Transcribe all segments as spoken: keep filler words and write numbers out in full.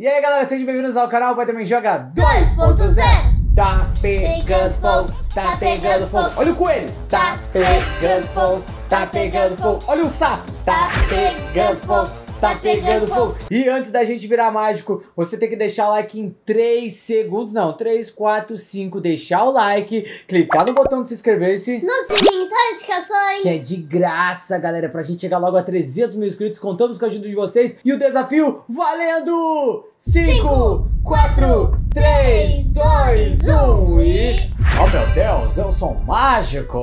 E aí galera, sejam bem-vindos ao canal Pai Também Joga dois ponto zero. Tá pegando fogo, tá pegando fogo. Olha o coelho, tá pegando fogo, tá pegando fogo. Olha o sapo, tá pegando fogo, tá pegando fogo. E antes da gente virar mágico, você tem que deixar o like em três segundos. Não, três, quatro, cinco. Deixar o like, clicar no botão de se inscrever -se, no sininho das notificações, que é de graça, galera, pra gente chegar logo a trezentos mil inscritos. Contamos com a ajuda de vocês. E o desafio valendo! cinco, quatro, três, dois, um e... Oh meu Deus, eu sou um mágico!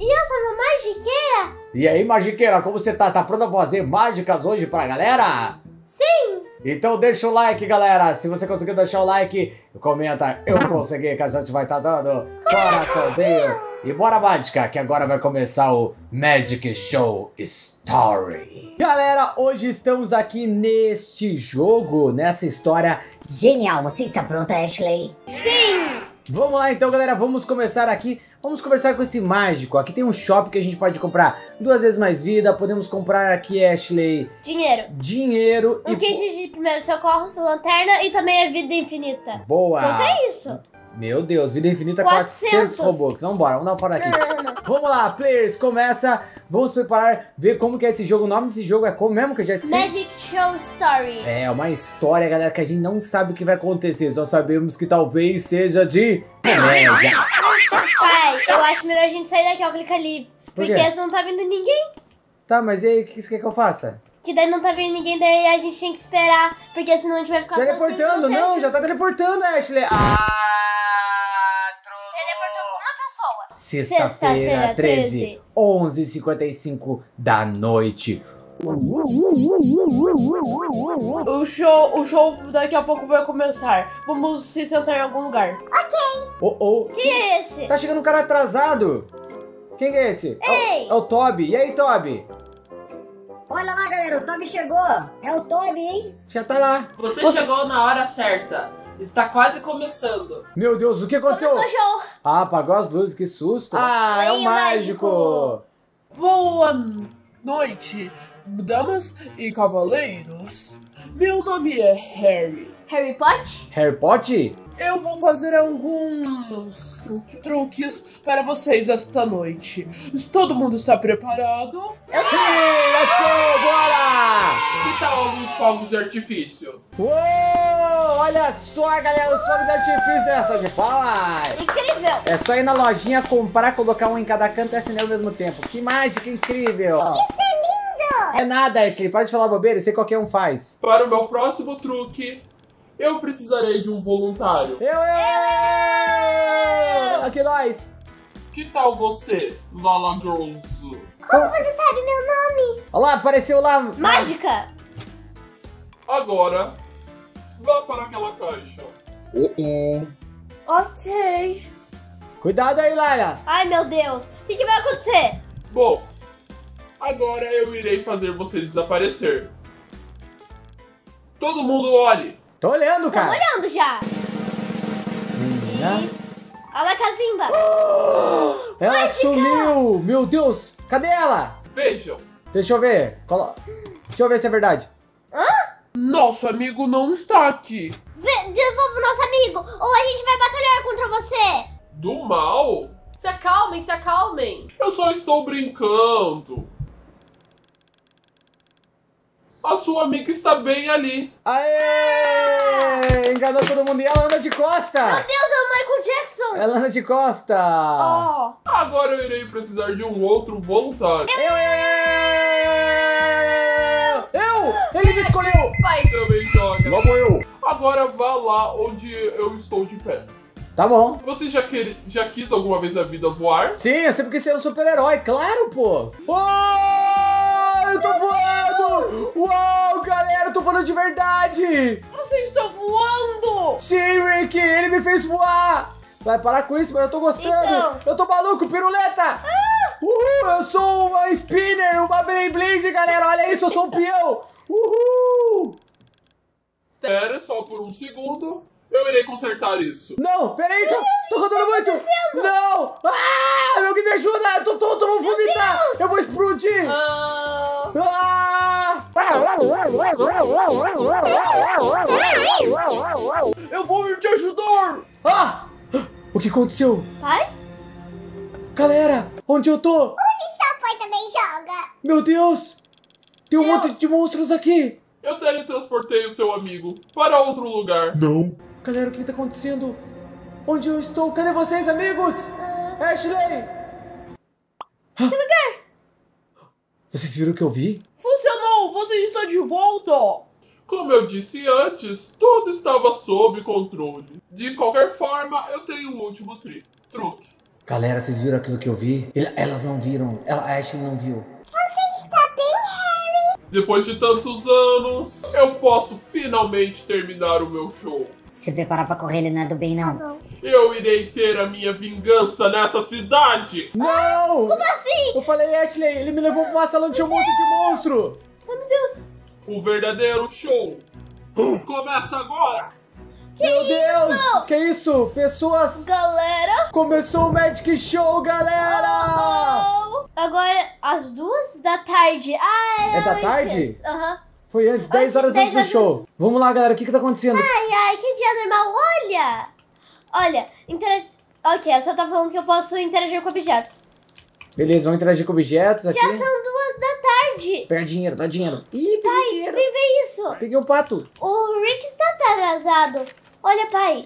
E eu sou uma magiqueira! E aí, magiqueira, como você tá? Tá pronta pra fazer mágicas hoje pra galera? Sim! Então deixa o like, galera. Se você conseguiu deixar o like, comenta "eu consegui", que a gente vai estar tá dando coraçãozinho. E bora mágica, que agora vai começar o Magic Show Story. Galera, hoje estamos aqui neste jogo, nessa história genial. Você está pronta, Ashley? Sim! Vamos lá então, galera, vamos começar aqui. Vamos conversar com esse mágico. Aqui tem um shopping que a gente pode comprar duas vezes mais vida. Podemos comprar aqui, Ashley, Dinheiro Dinheiro um e... queijo de primeiros socorros, lanterna e também a vida infinita. Boa! Quanto é isso? Meu Deus, vida infinita, quatrocentos Robux. Vambora, vamos dar uma fora aqui. Não, não, não. Vamos lá, players, começa. Vamos preparar, ver como que é esse jogo. O nome desse jogo é como mesmo, que eu já esqueci? Magic Show Story. É, uma história, galera, que a gente não sabe o que vai acontecer. Só sabemos que talvez seja de comédia. Pai, eu acho melhor a gente sair daqui, ó, clica livre. Por porque senão não tá vindo ninguém. Tá, mas e aí, o que você quer que eu faça? Que daí não tá vindo ninguém, daí a gente tem que esperar. Porque senão a gente vai ficar teleportando, sozinho, não, não já tá teleportando, Ashley. Ah! Sexta-feira, treze, onze e cinquenta e cinco da noite. O show, o show daqui a pouco vai começar. Vamos se sentar em algum lugar. Ok. Oh, oh. Quem, Quem é esse? Tá chegando um cara atrasado. Quem é esse? Ei. É o, é o Toby. E aí, Toby? Olha lá, galera, o Toby chegou. É o Toby, hein? Já tá lá. Você, Você... chegou na hora certa. Está quase começando. Meu Deus, o que aconteceu? Começou. Ah, apagou as luzes, que susto. Ah, é o mágico. Boa noite, damas e cavaleiros. Meu nome é Harry. Harry Potter? Harry Potter? Eu vou fazer alguns truques para vocês esta noite. Todo mundo está preparado? Eu tô! Sim, let's go, bora! Que tal alguns fogos de artifício? Uou, olha só, galera, os fogos de artifício dessa de palmas! Incrível! É só ir na lojinha, comprar, colocar um em cada canto e acender ao mesmo tempo. Que mágica incrível! Isso é lindo! É nada, Ashley, para de falar bobeira, eu sei qualquer um faz. Para o meu próximo truque, eu precisarei de um voluntário. Eu, eu, eu! Aqui nós! Que tal você, Lala Girls? Como, Como você sabe meu nome? Olha lá, apareceu lá... Mágica! Agora, vá para aquela caixa. Uh-uh. Ok. Cuidado aí, Lala. Ai, meu Deus. O que, que vai acontecer? Bom, agora eu irei fazer você desaparecer. Todo mundo olhe. Tô olhando, cara. Tô olhando já. E... Olha a Kazimba. Oh, ela mágica. Sumiu. Meu Deus. Cadê ela? Vejam. Deixa eu ver. Colo... Deixa eu ver se é verdade. Hã? Nosso amigo não está aqui. Vê, devolva o nosso amigo, ou a gente vai batalhar contra você. Do mal? Se acalmem, se acalmem. Eu só estou brincando. A sua amiga está bem ali. Aê! Enganou todo mundo. E a Lana de Costa? Meu Deus, é o Michael Jackson. É a Lana de Costa. Oh. Agora eu irei precisar de um outro voluntário. Eu, eu, eu, eu. eu. Ele me escolheu. Pai Também Joga. Logo eu. Agora vá lá onde eu estou de pé. Tá bom. Você já, que, já quis alguma vez na vida voar? Sim, eu sempre quis ser um super-herói. Claro, pô. Oh, eu tô voando. Uau, galera, eu tô falando de verdade! Você está voando! Sim, Rick, ele me fez voar! Vai parar com isso, mas eu tô gostando! Então... Eu tô maluco, piruleta! Ah! Uhul, eu sou uma spinner, uma blade, galera! Olha isso, eu sou um peão! Uhul! Espera só por um segundo, eu irei consertar isso. Não, peraí, tô, tô rodando muito! Não! Ah, meu, que me ajuda! Eu tô tonto, vou vomitar! Eu vou explodir! Ah! Ah! Eu vou te ajudar! Ah! O que aconteceu? Pai? Galera, onde eu tô? Onde está o Pai Também Joga? Meu Deus! Tem um eu... monte de monstros aqui! Eu teletransportei o seu amigo para outro lugar. Não. Galera, o que tá acontecendo? Onde eu estou? Cadê vocês, amigos? Uh... Ashley! Que lugar? Vocês viram o que eu vi? Funcionou! Vocês estão de volta! Como eu disse antes, tudo estava sob controle. De qualquer forma, eu tenho um último tri truque. Galera, vocês viram aquilo que eu vi? Ele, elas não viram. Ela, a Ashley não viu. Você está bem, Harry? Depois de tantos anos, eu posso finalmente terminar o meu show. Se preparar pra correr, ele não é do bem, não. não. Eu irei ter a minha vingança nessa cidade. Não! Como assim? Eu falei, Ashley, ele me levou pra uma sala onde tinha um monte de monstro. Oh, meu Deus. O verdadeiro show começa agora! Que Meu isso? Deus! Que isso? Pessoas! Galera! Começou o Magic Show, galera! Oh, oh. Agora, às duas da tarde. Ah, era é da antes. tarde? Aham. Uhum. Foi antes, dez horas antes do show. Vamos lá, galera, o que que tá acontecendo? Ai, ai, que dia normal, olha! Olha, interagir... Ok, a só tá falando que eu posso interagir com objetos. Beleza, vamos interagir com objetos aqui. Já são duas da tarde. Pega dinheiro, dá dinheiro. Ih, peguei pai, dinheiro. Pai, vê isso. Peguei um pato. O Rick está atrasado. Olha, pai.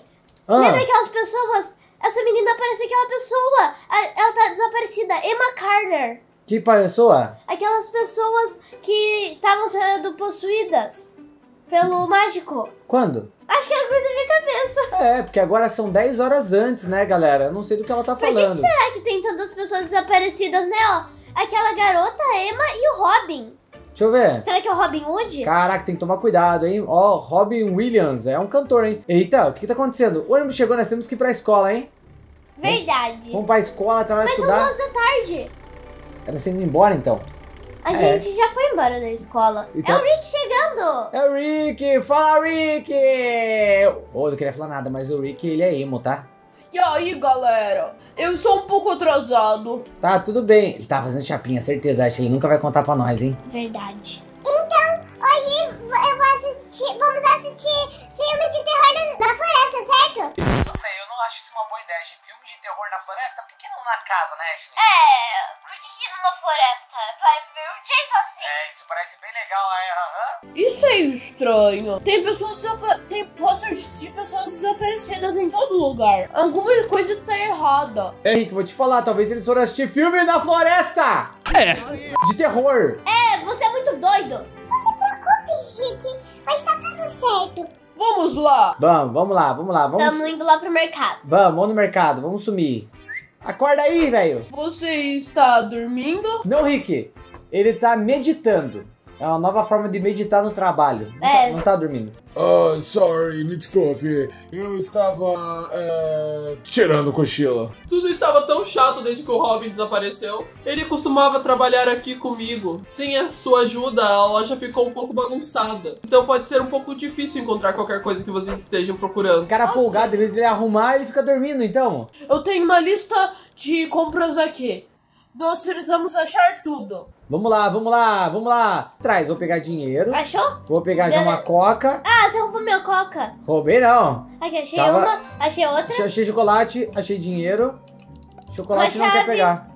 Ah. Lembra aquelas pessoas? Essa menina parece aquela pessoa. Ela tá desaparecida. Emma Carter. Que pessoa? Aquelas pessoas que estavam sendo possuídas pelo mágico. Quando? Acho que era coisa da minha cabeça. É, porque agora são dez horas antes, né, galera? Eu não sei do que ela tá falando. Por que, que será que tem tantas pessoas desaparecidas, né, ó? Aquela garota, a Emma e o Robin. Deixa eu ver. Será que é o Robin Hood? Caraca, tem que tomar cuidado, hein? Ó, Robin Williams, é um cantor, hein? Eita, o que que tá acontecendo? O ônibus chegou, nós temos que ir pra escola, hein? Verdade. Vamos pra escola, tá na hora de estudar. Mas são duas da tarde. Elas têm que ir embora, então. A é. gente já foi embora da escola. Então... É o Rick chegando! É o Rick! Fala, Rick! Oh, eu não queria falar nada, mas o Rick, ele é emo, tá? E aí, galera? Eu sou um pouco atrasado. Tá, tudo bem. Ele tá fazendo chapinha, certeza. Acho que ele nunca vai contar pra nós, hein? Verdade. Então, hoje eu vou assistir... Vamos assistir filme de terror na floresta, certo? Não sei, eu não acho isso uma boa ideia, gente. Filme de terror na floresta? Por que não na casa, né, Ashley? É... Por que que numa floresta? Vai ver um jeito assim. É, isso parece bem legal, né? Uhum. Isso é estranho. Tem pessoas... Tem posters de pessoas desaparecidas em todo lugar. Alguma coisa está errada. É, Rick, vou te falar. Talvez eles foram assistir filme na floresta. É. De terror. É, você é muito doido. Não se preocupe, Rick. Mas tá tudo certo. Vamos lá. Vamos, vamos lá, vamos lá. Vamos... Estamos indo lá pro mercado. Vamos, vamos no mercado. Vamos sumir. Acorda aí, velho. Você está dormindo? Não, Rick. Ele tá meditando. É uma nova forma de meditar no trabalho. Não, é. tá, não tá dormindo. Ah, oh, sorry, me desculpe. Eu estava... É, tirando cochila. Tudo estava tão chato desde que o Robin desapareceu. Ele costumava trabalhar aqui comigo. Sem a sua ajuda, a loja ficou um pouco bagunçada. Então pode ser um pouco difícil encontrar qualquer coisa que vocês estejam procurando. O cara folgado, em vez de ele arrumar, ele fica dormindo, então. Eu tenho uma lista de compras aqui. Nós precisamos achar tudo. Vamos lá, vamos lá, vamos lá. Traz, vou pegar dinheiro. Achou? Vou pegar já uma coca. Ah, você roubou minha coca. Roubei não. Aqui, achei Tava... uma, achei outra. Achei chocolate, achei dinheiro. Chocolate não quer pegar.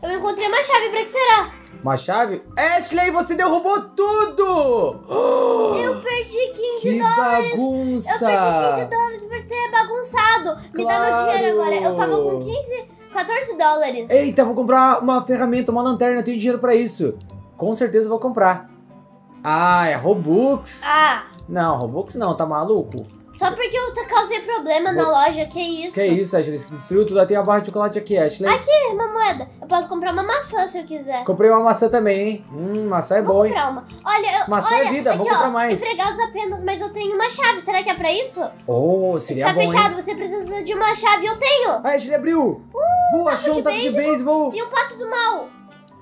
Eu encontrei uma chave, pra que será? Uma chave? Ashley, você derrubou tudo! Oh, eu perdi quinze dólares. Que bagunça. Eu perdi quinze dólares por ter bagunçado. Me claro. dá meu dinheiro agora. Eu tava com quinze... quatorze dólares. Eita, vou comprar uma ferramenta, uma lanterna. Eu tenho dinheiro pra isso. Com certeza vou comprar. Ah, é Robux. Ah. Não, Robux não, tá maluco? Só porque eu causei problema vou... na loja, que isso? Que isso, Ashley? Se destruiu tudo. Tem a barra de chocolate aqui, Ashley. Aqui, uma moeda. Eu posso comprar uma maçã se eu quiser. Comprei uma maçã também, hein? Hum, maçã é vou bom, hein? Uma. Olha, eu, maçã olha, é vida, aqui, vou comprar ó, mais. Empregados apenas, mas eu tenho uma chave. Será que é pra isso? Oh, seria bom, Está fechado, hein? Você precisa de uma chave, eu tenho. Ah, Ashley abriu. Uh, Boa, achou um taco de beisebol. E um pato do mal.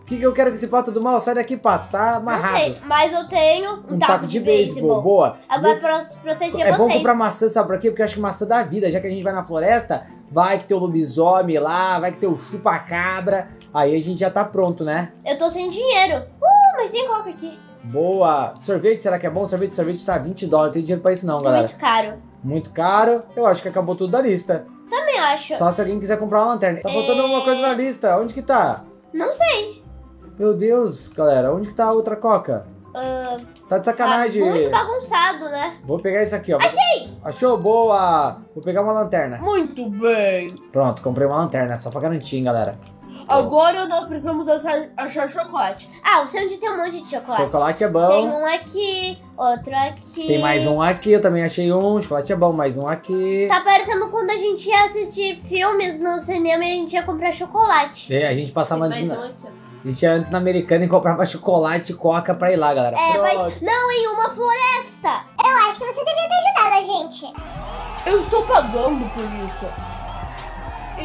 O que, que eu quero com esse pato do mal? Sai daqui, pato. Tá amarrado. Não sei, mas eu tenho um, um taco, taco de, de beisebol. Boa. Agora, pra proteger é vocês. É bom comprar maçã, sabe pra quê? Porque eu acho que maçã dá vida. Já que a gente vai na floresta, vai que tem o lobisomem lá, vai que tem o chupa-cabra. Aí a gente já tá pronto, né? Eu tô sem dinheiro. Uh, mas tem coca aqui. Boa! Sorvete, será que é bom? Sorvete, sorvete tá vinte dólares. Não tem dinheiro pra isso não, galera. Muito caro. Muito caro. Eu acho que acabou tudo da lista. Também acho. Só se alguém quiser comprar uma lanterna. Tá faltando alguma coisa na lista. Onde que tá? Não sei. Meu Deus, galera. Onde que tá a outra coca? Uh, tá de sacanagem. Tá muito bagunçado, né? Vou pegar isso aqui, ó. Achei! Achou? Boa! Vou pegar uma lanterna. Muito bem. Pronto, comprei uma lanterna. Só pra garantir, hein, galera. Agora nós precisamos achar, achar chocolate. Ah, o onde tem um monte de chocolate. Chocolate é bom. Tem um aqui, outro aqui. Tem mais um aqui, eu também achei um. Chocolate é bom, mais um aqui. Tá parecendo quando a gente ia assistir filmes no cinema e a gente ia comprar chocolate. É, a gente passava antes na... Um a gente ia antes na Americana e comprava chocolate e coca pra ir lá, galera. É, pronto. Mas não em uma floresta. Eu acho que você devia ter ajudado a gente. Eu estou pagando por isso.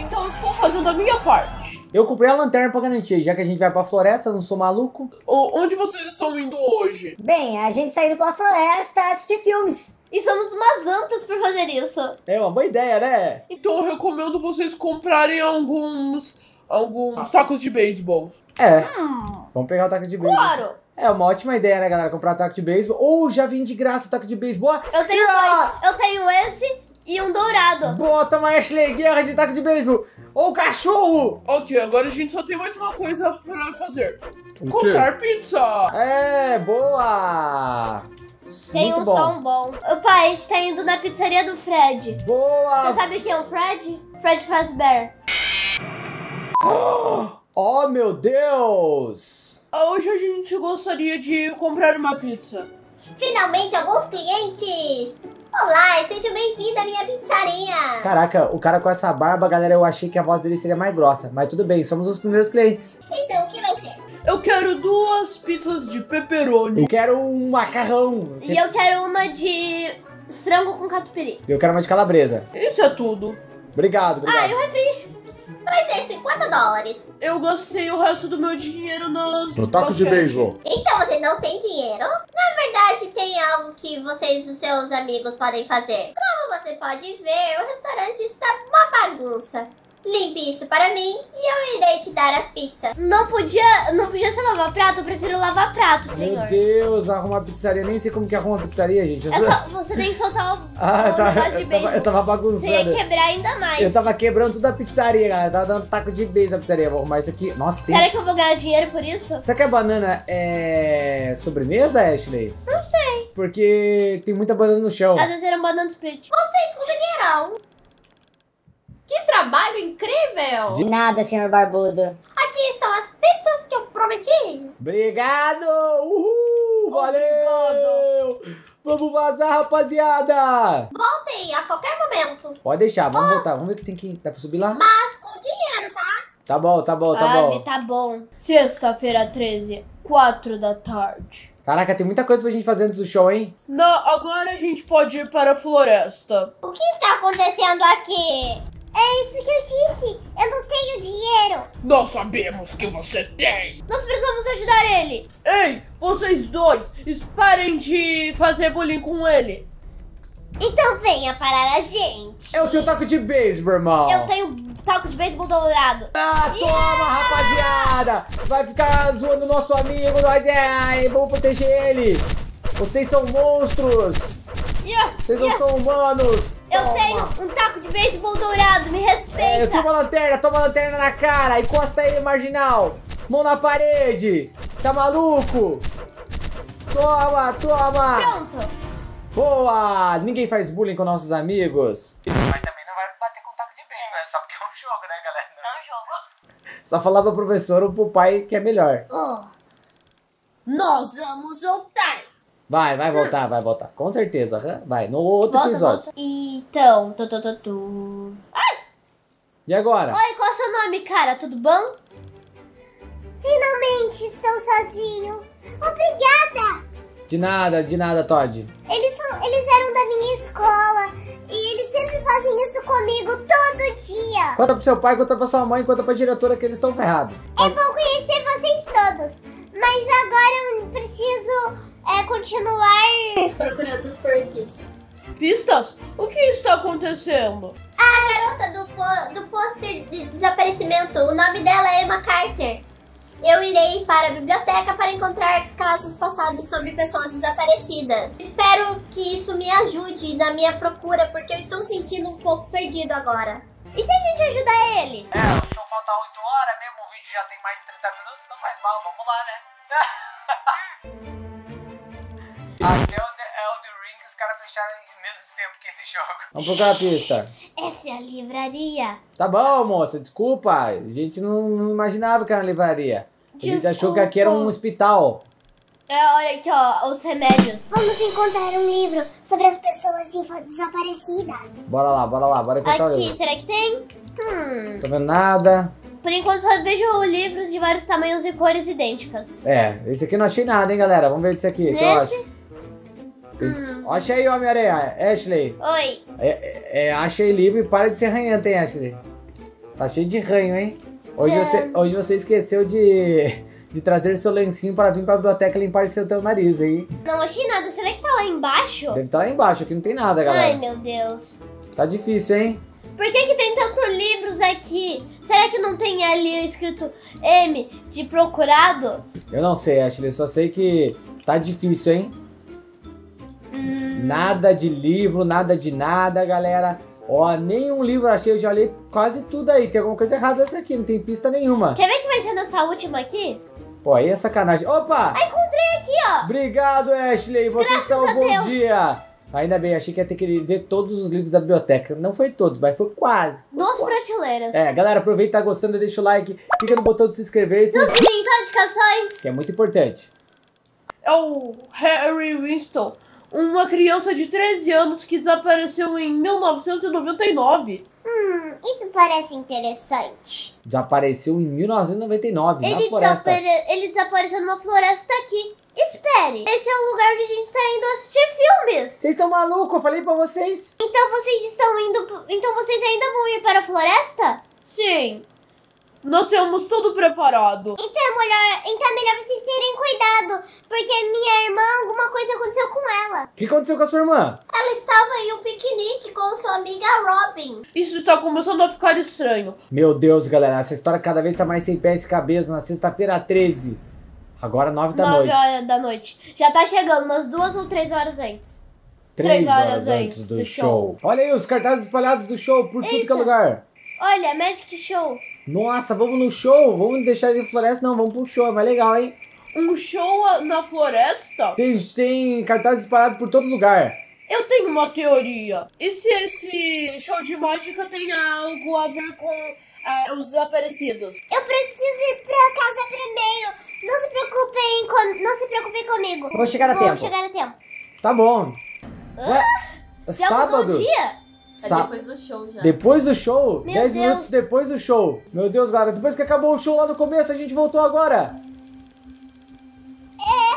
Então eu estou fazendo a minha parte. Eu comprei a lanterna pra garantir, já que a gente vai pra floresta, não sou maluco. O, onde vocês estão indo hoje? Bem, a gente saindo pra floresta assistir filmes. E somos umas antas pra fazer isso. É uma boa ideia, né? Então eu recomendo vocês comprarem alguns... Alguns tacos de beisebol. É, hum. Vamos pegar o taco de beisebol. Claro! É uma ótima ideia, né, galera? Comprar taco de beisebol. Ou oh, já vim de graça o taco de beisebol. Eu tenho dois. Eu tenho esse... E um dourado. Bota uma Ashley Guerra de taco de beisebol. Ou cachorro. Ok, agora a gente só tem mais uma coisa pra fazer. O comprar quê? Pizza. É, boa. Tem muito um bom. Som bom. Opa, a gente tá indo na pizzaria do Fred. Boa. Você sabe quem é o Fred? Fred Fazbear. Oh, oh, meu Deus. Hoje a gente gostaria de comprar uma pizza. Finalmente, alguns clientes! Olá, seja bem-vindo à minha pizzaria! Caraca, o cara com essa barba, galera, eu achei que a voz dele seria mais grossa. Mas tudo bem, somos os primeiros clientes. Então, o que vai ser? Eu quero duas pizzas de pepperoni. Eu quero um macarrão. E eu quero uma de frango com catupiry. Eu quero uma de calabresa. Isso é tudo. Obrigado, obrigado. Ah, eu refri. Vai ser cinquenta dólares. Eu gastei o resto do meu dinheiro nas... No taco de beisebol. Então você não tem dinheiro? Na verdade tem algo que vocês e seus amigos podem fazer. Como você pode ver, o restaurante está uma bagunça. Limpe isso para mim e eu irei te dar as pizzas. Não podia, não podia ser lavar prato, eu prefiro lavar prato, senhor. Meu Deus, arrumar pizzaria, nem sei como que arruma pizzaria, gente. Eu é só, você tem que soltar o, ah, o tava, negócio de eu beijo. Tava, eu tava bagunçando. Você ia quebrar ainda mais. Eu tava quebrando toda a pizzaria, galera. Eu tava dando taco de beijo na pizzaria. Vou arrumar isso aqui. Nossa, tem... Será que eu vou ganhar dinheiro por isso? Será que a banana é sobremesa, Ashley? Não sei. Porque tem muita banana no chão. Às vezes era um banana split. Vocês conseguiram! Que trabalho incrível! De nada, senhor Barbudo. Aqui estão as pizzas que eu prometi. Obrigado! Uhul! Valeu! Obrigado. Vamos vazar, rapaziada! Voltem a qualquer momento. Pode deixar, vamos oh. voltar. Vamos ver o que tem que... Dá pra subir lá? Mas com dinheiro, tá? Tá bom, tá bom, tá Ave, bom. tá bom. Sexta-feira, treze, quatro da tarde. Caraca, tem muita coisa pra gente fazer antes do show, hein? Não, agora a gente pode ir para a floresta. O que está acontecendo aqui? É isso que eu disse! Eu não tenho dinheiro! Nós sabemos que você tem! Nós precisamos ajudar ele! Ei, vocês dois! Parem de fazer bullying com ele! Então venha parar a gente! Eu tenho taco de beisebol, irmão! Eu tenho taco de beisebol dourado! Ah, toma, yeah! rapaziada! Vai ficar zoando o nosso amigo, nós é... Vamos proteger ele! Vocês são monstros! Yeah, vocês yeah. não são humanos! Eu toma. tenho um taco de beisebol dourado, me respeita. É, eu tomo a lanterna, toma a lanterna na cara, encosta ele, marginal. Mão na parede, tá maluco? Toma, toma. Pronto. Boa, ninguém faz bullying com nossos amigos. Mas também não vai bater com taco de beisebol, é só porque é um jogo, né, galera? Não é um jogo. Só falar pra professora ou pro pai que é melhor. Oh. Nós vamos voltar. Vai, vai voltar, vai voltar. Com certeza. Vai, no outro volta, episódio. Volta. Então, tu, tu, tu, tu. Ai! E agora? Oi, qual é o seu nome, cara? Tudo bom? Finalmente estou sozinho. Obrigada! De nada, de nada, Todd. Eles, são, eles eram da minha escola e eles sempre fazem isso comigo todo dia. Conta pro seu pai, conta pra sua mãe, conta pra diretora que eles estão ferrados. Eu vou conhecer vocês todos, mas agora eu preciso... É continuar procurando por pistas. Pistas? O que está acontecendo? A garota do, po do pôster de desaparecimento. O nome dela é Emma Carter. Eu irei para a biblioteca para encontrar casos passados sobre pessoas desaparecidas. Espero que isso me ajude na minha procura, porque eu estou sentindo um pouco perdido agora. E se a gente ajudar ele? É, o show falta oito horas mesmo, o vídeo já tem mais de trinta minutos, não faz mal, vamos lá, né? Até o The Elder Ring os caras fecharam em menos tempo que esse jogo. Vamos procurar a pista. Essa é a livraria. Tá bom, moça, desculpa. A gente não, não imaginava que era uma livraria. A gente desculpa. Achou que aqui era um hospital. É, olha aqui, ó, os remédios. Vamos encontrar um livro sobre as pessoas desaparecidas. Bora lá, bora lá, bora encontrar o livro. Aqui, será que tem? Hum. Não tô vendo nada. Por enquanto só vejo livros de vários tamanhos e cores idênticas. É, esse aqui não achei nada, hein, galera. Vamos ver esse aqui, esse eu acho. Hum. Acha aí, Homem-Aranha, Ashley. Oi. É, é, achei livro e para de ser ranhento, hein, Ashley. Tá cheio de ranho, hein. Hoje, é. você, hoje você esqueceu de, de trazer seu lencinho para vir pra biblioteca limpar seu teu nariz, hein. Não achei nada, será que tá lá embaixo? Deve estar tá lá embaixo, aqui não tem nada, galera. Ai, meu Deus. Tá difícil, hein. Por que que tem tantos livros aqui? Será que não tem ali escrito M de procurados? Eu não sei, Ashley. Eu só sei que tá difícil, hein? Hum. Nada de livro, nada de nada, galera. Ó, nenhum livro achei. Eu já li quase tudo aí. Tem alguma coisa errada nessa aqui. Não tem pista nenhuma. Quer ver que vai ser nessa última aqui? Pô, aí é sacanagem. Opa! Ah, encontrei aqui, ó. Obrigado, Ashley. Você salvou o dia. Ainda bem, achei que ia ter que ver todos os livros da biblioteca. Não foi todos, mas foi quase. Doze prateleiras. É, galera, aproveita, tá gostando, deixa o like, clica no botão de se inscrever. E se... Nos indicações. Que é muito importante. É o Harry Winston, uma criança de treze anos que desapareceu em mil novecentos e noventa e nove. Hum, isso parece interessante. Desapareceu em mil novecentos e noventa e nove, ele na floresta. Desapare... Ele desapareceu numa floresta aqui. Espere, esse é o lugar onde a gente está indo assistir filmes. Vocês estão malucos? Eu falei pra vocês. Então vocês estão indo... Então vocês ainda vão ir para a floresta? Sim. Nós temos tudo preparado. Então, melhor... então é melhor vocês terem cuidado, porque minha irmã, alguma coisa aconteceu com ela. O que aconteceu com a sua irmã? Ela estava em um piquenique com sua amiga Robin. Isso está começando a ficar estranho. Meu Deus, galera, essa história cada vez está mais sem pés e cabeça na sexta-feira treze. Agora nove da noite. nove horas da noite. Já tá chegando, umas duas ou três horas antes. Três horas antes do show. Olha aí os cartazes espalhados do show por tudo que é lugar. Olha, Magic Show. Nossa, vamos no show? Vamos deixar de floresta? Não, vamos pro show, é mais legal, hein? Um show na floresta? Tem, tem cartazes espalhados por todo lugar. Eu tenho uma teoria. E se esse show de mágica tem algo a ver com... Ah, os desaparecidos. Eu preciso ir pra casa primeiro. Não se preocupem, com... não se preocupem comigo. Vou chegar a Vou tempo. Vou chegar a tempo. Tá bom. Ah, é sábado. Um dia? Sá... É depois do show já. Depois do show? Meu dez Deus. Minutos depois do show. Meu Deus, galera. Depois que acabou o show lá no começo, a gente voltou agora. É,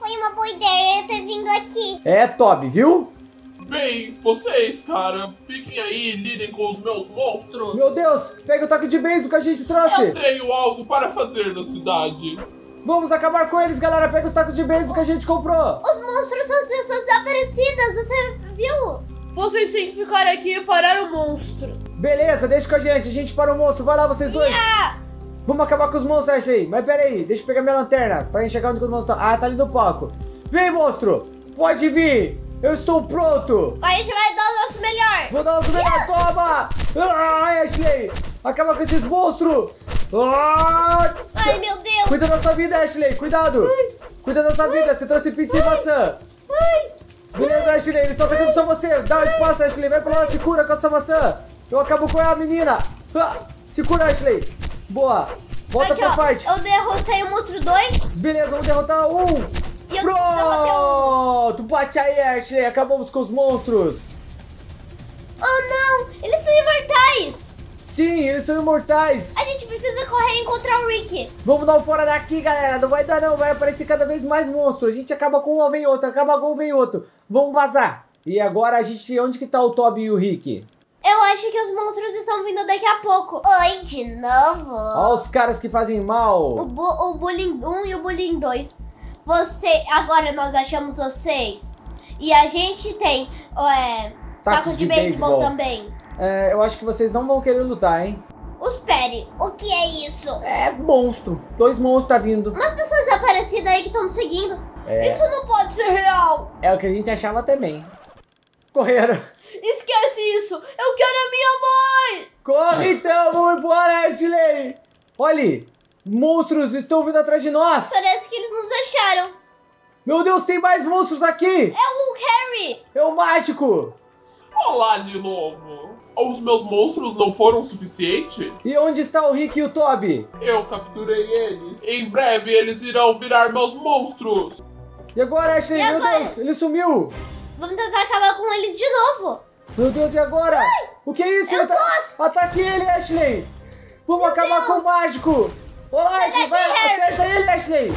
foi uma boa ideia eu ter vindo aqui. É, Toby, viu? Bem, vocês, cara, fiquem aí e lidem com os meus monstros. Meu Deus, pega o taco de beisebol que a gente trouxe. Eu tenho algo para fazer na cidade. Vamos acabar com eles, galera. Pega os tacos de beisebol que a gente comprou. Os monstros são as pessoas desaparecidas, você viu? Vocês têm que ficar aqui e parar o monstro. Beleza, deixa com a gente, a gente para o monstro. Vai lá, vocês dois. Yeah. Vamos acabar com os monstros, Ashley. Mas pera aí, deixa eu pegar minha lanterna para enxergar onde os monstros estão. Ah, tá ali no palco. Vem, monstro, pode vir. Eu estou pronto! A gente vai dar o nosso melhor! Vou dar o nosso melhor, toma! Ai, Ashley! Acaba com esses monstros! Ai, Ai meu Deus! Cuida da sua vida, Ashley! Cuidado! Ai. Cuida da sua Ai. Vida! Você trouxe pizza Ai. E maçã! Ai. Beleza, Ai. Ashley! Eles estão tentando só você! Dá um espaço, Ashley! Vai pra lá, se cura com a sua maçã! Eu acabo com a menina! Se cura, Ashley! Boa! Volta Aqui, pra ó, parte! Eu derrotei o monstro dois! Beleza, vamos derrotar um! Pronto! Bate aí, Ashley! Acabamos com os monstros! Oh, não! Eles são imortais! Sim, eles são imortais! A gente precisa correr e encontrar o Rick! Vamos dar um fora daqui, galera! Não vai dar, não! Vai aparecer cada vez mais monstros! A gente acaba com um, vem outro! Acaba com um, vem outro! Vamos vazar! E agora, a gente... Onde que tá o Toby e o Rick? Eu acho que os monstros estão vindo daqui a pouco. Oi, de novo! Olha os caras que fazem mal! O, bu o bullying um e o bullying dois. Você, agora nós achamos vocês. E a gente tem é, tacos de, de beisebol também. É, eu acho que vocês não vão querer lutar, hein? Espere, o que é isso? isso? É monstro. Dois monstros tá vindo. Umas pessoas aparecidas aí que estão nos seguindo. É. Isso não pode ser real. É o que a gente achava também. Correram. Esquece isso. Eu quero a minha mãe. Corre então, vamos embora, Ashley. Olha, monstros estão vindo atrás de nós. Parece que eles nos acharam. Meu Deus, tem mais monstros aqui. É o Harry. É o mágico. Olá de novo. Os meus monstros não foram o suficiente? E onde está o Rick e o Toby? Eu capturei eles. Em breve eles irão virar meus monstros. E agora, Ashley? E agora? Meu Deus, ele sumiu. Vamos tentar acabar com eles de novo. Meu Deus, e agora? Ai, o que é isso? Eu Ata posso. Ataque ele, Ashley. Vamos meu acabar Deus. com o mágico. Olá, Ashley. Vai, acerta ele, Ashley.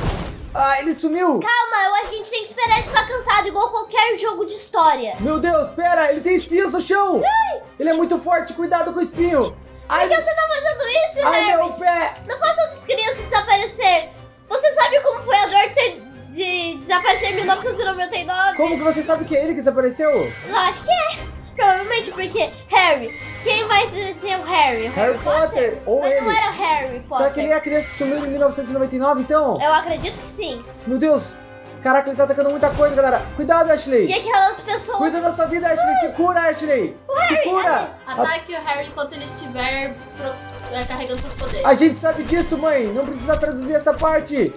Ah, ele sumiu. Calma, eu acho que a gente tem que esperar ele ficar cansado, igual qualquer jogo de história. Meu Deus, pera, ele tem espinhos no chão. Ai. Ele é muito forte, cuidado com o espinho. Por que você tá fazendo isso, Harry? Ai, meu pé. Não faça outras crianças desaparecer. Você sabe como foi a dor de, ser, de desaparecer em mil novecentos e noventa e nove? Como que você sabe que é ele que desapareceu? Eu acho que é. Provavelmente porque, Harry, quem vai ser o Harry? Harry, Harry Potter? Potter? Ou Mas ele? Não era o Harry Potter. Será que ele é a criança que sumiu em mil novecentos e noventa e nove, então? Eu acredito que sim. Meu Deus. Caraca, ele tá atacando muita coisa, galera. Cuidado, Ashley. E aquelas pessoas... Cuida da sua vida, Ashley. Se cura, Ashley. O Harry, se cura. Harry. Ataque o Harry enquanto ele estiver pro... carregando seus poderes. A gente sabe disso, mãe. Não precisa traduzir essa parte.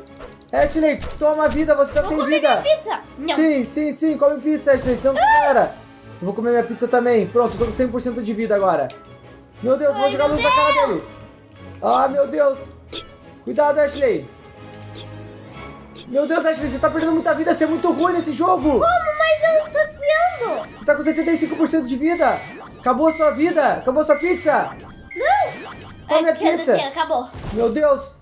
Ashley, toma vida. Você tá Vou sem vida. Vou comer pizza. Não. Sim, sim, sim. Come pizza, Ashley. Senão você para. Eu vou comer minha pizza também. Pronto, tô com cem por cento de vida agora. Meu Deus, Ai, vou jogar luz Deus. na cara dele. Ah, meu Deus. Cuidado, Ashley. Meu Deus, Ashley, você tá perdendo muita vida. Você é muito ruim nesse jogo. Como? Mas eu tô dizendo. Você tá com setenta e cinco por cento de vida. Acabou sua vida. Acabou sua pizza. Não. Come a pizza. Assim, acabou. Meu Deus.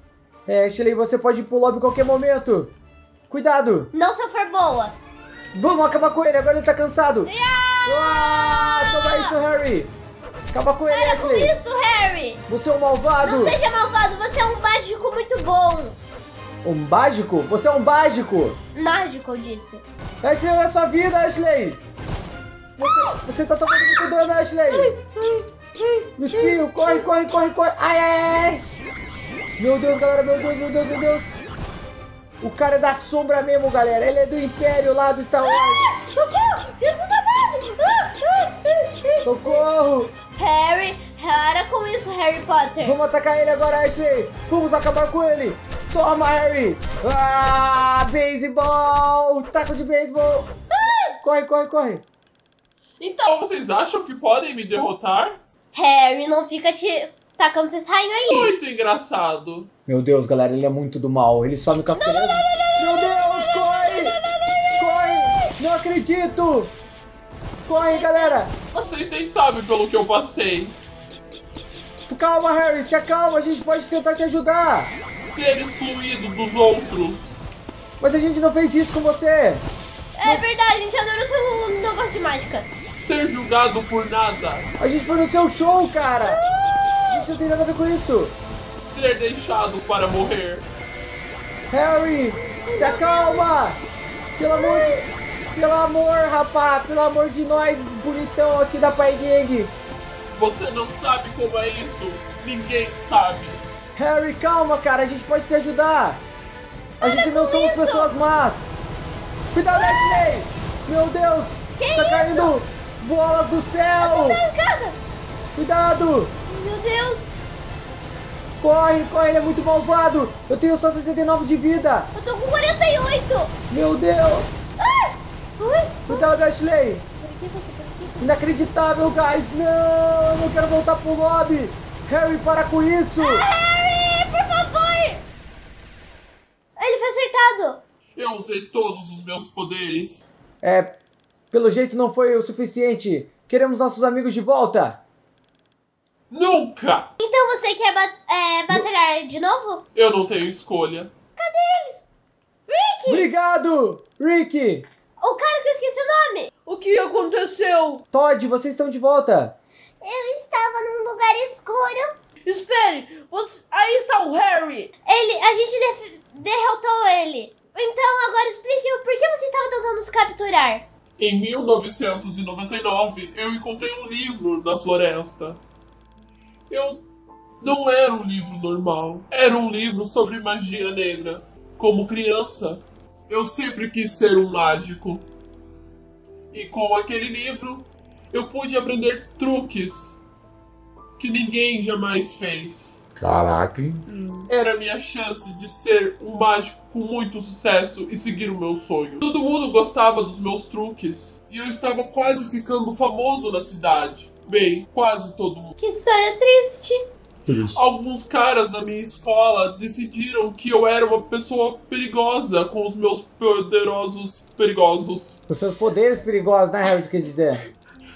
É, Ashley, você pode ir pro lobby em qualquer momento. Cuidado. Não se eu for boa. Vamos acabar com ele. Agora ele tá cansado. Yeah. Ah, toma isso, Harry. Acaba com ele, Ashley. Para com isso, Harry. Você é um malvado. Não seja malvado, você é um mágico muito bom. Um mágico? Você é um mágico. Mágico, eu disse. Ashley, olha a sua vida, Ashley. Você, você tá tomando muito dano, Ashley. Meu espinho, corre, corre, corre, corre. Ai, ai, ai. Meu Deus, galera, meu Deus, meu Deus, meu Deus. O cara é da sombra mesmo, galera. Ele é do Império lá do Star Wars. Socorro, Jesus amado. Socorro. Harry, para com isso, Harry Potter. Vamos atacar ele agora, Ashley. Vamos acabar com ele. Toma, Harry. Ah, beisebol. Taco de beisebol. Corre, corre, corre. Então, vocês acham que podem me derrotar? Harry, não fica te... tacando vocês rainhos aí. Muito engraçado. Meu Deus, galera, ele é muito do mal. Ele some com as crianças. Meu Deus, corre! Corre! Não acredito! Corre, galera! Vocês nem sabem pelo que eu passei. Calma, Harry, se acalma. A gente pode tentar te ajudar. Ser excluído dos outros. Mas a gente não fez isso com você. É não... verdade, a gente adora o seu negócio de mágica. Ser julgado por nada. A gente foi no seu show, cara. A gente não tem nada a ver com isso. Ser deixado para morrer. Harry, se acalma. Pelo amor de... Pelo amor, rapá. Pelo amor de nós, bonitão aqui da Pai Gang. Você não sabe como é isso. Ninguém sabe. Harry, calma, cara. A gente pode te ajudar. A gente não somos pessoas más. Cuidado, Ashley. Meu Deus. Tá caindo bola do céu. Cuidado. Meu Deus. Corre, corre, ele é muito malvado. Eu tenho só sessenta e nove de vida. Eu tô com quarenta e oito. Meu Deus. Ah! Ui! Cuidado, Ashley. Inacreditável, guys. Não, eu não quero voltar pro lobby. Harry, para com isso. Ah, Harry, por favor. Ele foi acertado. Eu usei todos os meus poderes. É, pelo jeito não foi o suficiente. Queremos nossos amigos de volta. Nunca! Então você quer bat é, batalhar N de novo? Eu não tenho escolha. Cadê eles? Rick! Obrigado, Rick! O cara que eu esqueci o nome! O que aconteceu? Todd, vocês estão de volta! Eu estava num lugar escuro. Espere! Você... Aí está o Harry! Ele... A gente derrotou ele. Então agora explique por que você estava tentando nos capturar. Em mil novecentos e noventa e nove, eu encontrei um livro na floresta. Eu Não era um livro normal, era um livro sobre magia negra. Como criança, eu sempre quis ser um mágico. E com aquele livro, eu pude aprender truques que ninguém jamais fez. Caraca, hein? Era minha chance de ser um mágico com muito sucesso e seguir o meu sonho. Todo mundo gostava dos meus truques e eu estava quase ficando famoso na cidade. Bem, quase todo mundo. Que história triste. Triste. Alguns caras da minha escola decidiram que eu era uma pessoa perigosa com os meus poderosos perigosos. Os seus poderes perigosos, né, Harry? Quer dizer.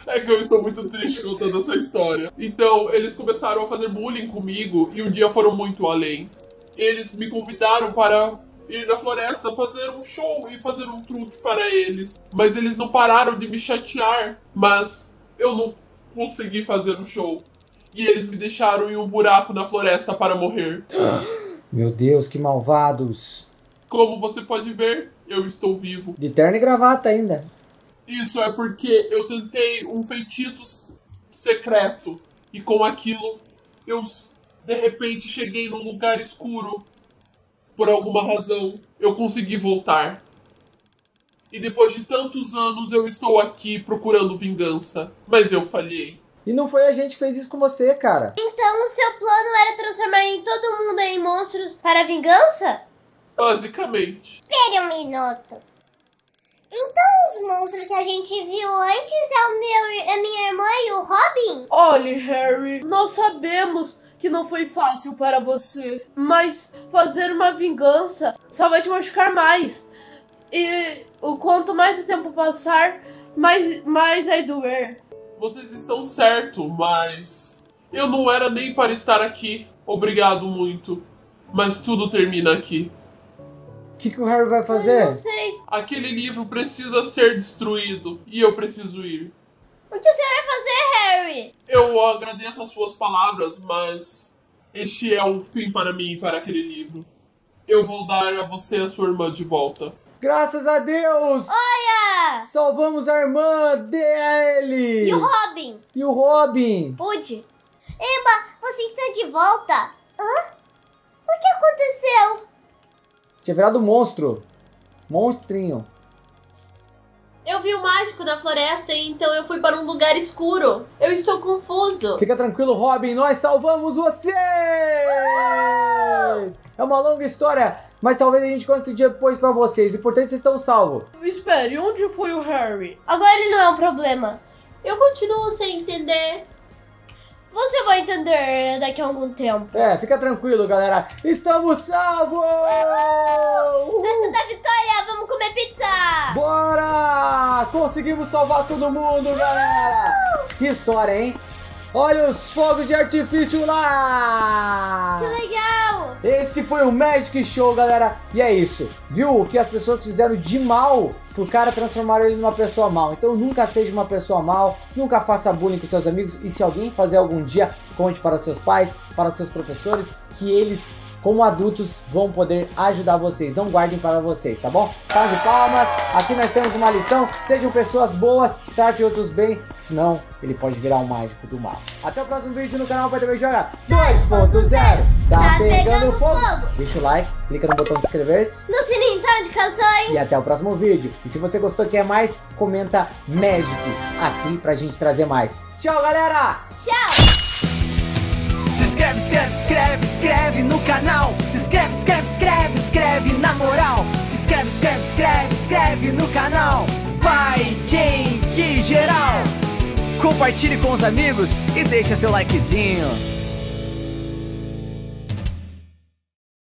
É que eu estou muito triste com toda essa história. Então, eles começaram a fazer bullying comigo e um dia foram muito além. Eles me convidaram para ir na floresta fazer um show e fazer um truque para eles. Mas eles não pararam de me chatear. Mas eu não consegui fazer o show. E eles me deixaram em um buraco na floresta para morrer. Meu Deus, que malvados. Como você pode ver, eu estou vivo. De terno e gravata ainda. Isso é porque eu tentei um feitiço secreto. E com aquilo, eu de repente cheguei num lugar escuro. Por alguma razão, eu consegui voltar. E depois de tantos anos, eu estou aqui procurando vingança. Mas eu falhei. E não foi a gente que fez isso com você, cara. Então o seu plano era transformar em todo mundo em monstros para vingança? Basicamente. Espere um minuto. Então os monstros que a gente viu antes é o meu, a minha irmã e o Robin? Olhe, Harry, nós sabemos que não foi fácil para você. Mas fazer uma vingança só vai te machucar mais. E quanto mais o tempo passar, mais, mais vai doer. Vocês estão certo, mas eu não era nem para estar aqui. Obrigado muito. Mas tudo termina aqui. O que, que o Harry vai fazer? Eu não sei. Aquele livro precisa ser destruído e eu preciso ir. O que você vai fazer, Harry? Eu agradeço as suas palavras, mas este é um fim para mim e para aquele livro. Eu vou dar a você e a sua irmã de volta. Graças a Deus! Olha! Salvamos a irmã dele! E o Robin! E o Robin! Pude! Emma, você está de volta! Hã? O que aconteceu? Tinha virado monstro! Monstrinho! Eu vi o mágico na floresta e então eu fui para um lugar escuro! Eu estou confuso! Fica tranquilo, Robin! Nós salvamos vocês! Uh! É uma longa história! Mas talvez a gente conte depois pra vocês. O importante é que vocês estão salvos. Espere, onde foi o Harry? Agora ele não é um problema. Eu continuo sem entender. Você vai entender daqui a algum tempo. É, fica tranquilo, galera. Estamos salvos! Uhul! Nessa da vitória, vamos comer pizza! Bora! Conseguimos salvar todo mundo, galera! Uhul! Que história, hein? Olha os fogos de artifício lá! Que legal! Esse foi o Magic Show, galera. E é isso. Viu o que as pessoas fizeram de mal pro cara transformar ele numa pessoa mal. Então nunca seja uma pessoa mal. Nunca faça bullying com seus amigos. E se alguém fazer algum dia, conte para os seus pais, para os seus professores, que eles, como adultos, vão poder ajudar vocês. Não guardem para vocês, tá bom? Salve de palmas. Aqui nós temos uma lição. Sejam pessoas boas, trate outros bem. Senão, ele pode virar um mágico do mal. Até o próximo vídeo no canal Pai Também Joga dois ponto zero. Tá pegando fogo. Deixa o like, clica no botão de inscrever-se. No sininho então de canções. E até o próximo vídeo. E se você gostou e quer mais, comenta Magic aqui pra gente trazer mais. Tchau, galera. Tchau. Se inscreve, escreve, escreve, escreve no canal. Se inscreve, escreve, escreve, escreve na moral. Se inscreve, escreve, escreve, escreve no canal Pai Quem Que Geral. Compartilhe com os amigos e deixa seu likezinho.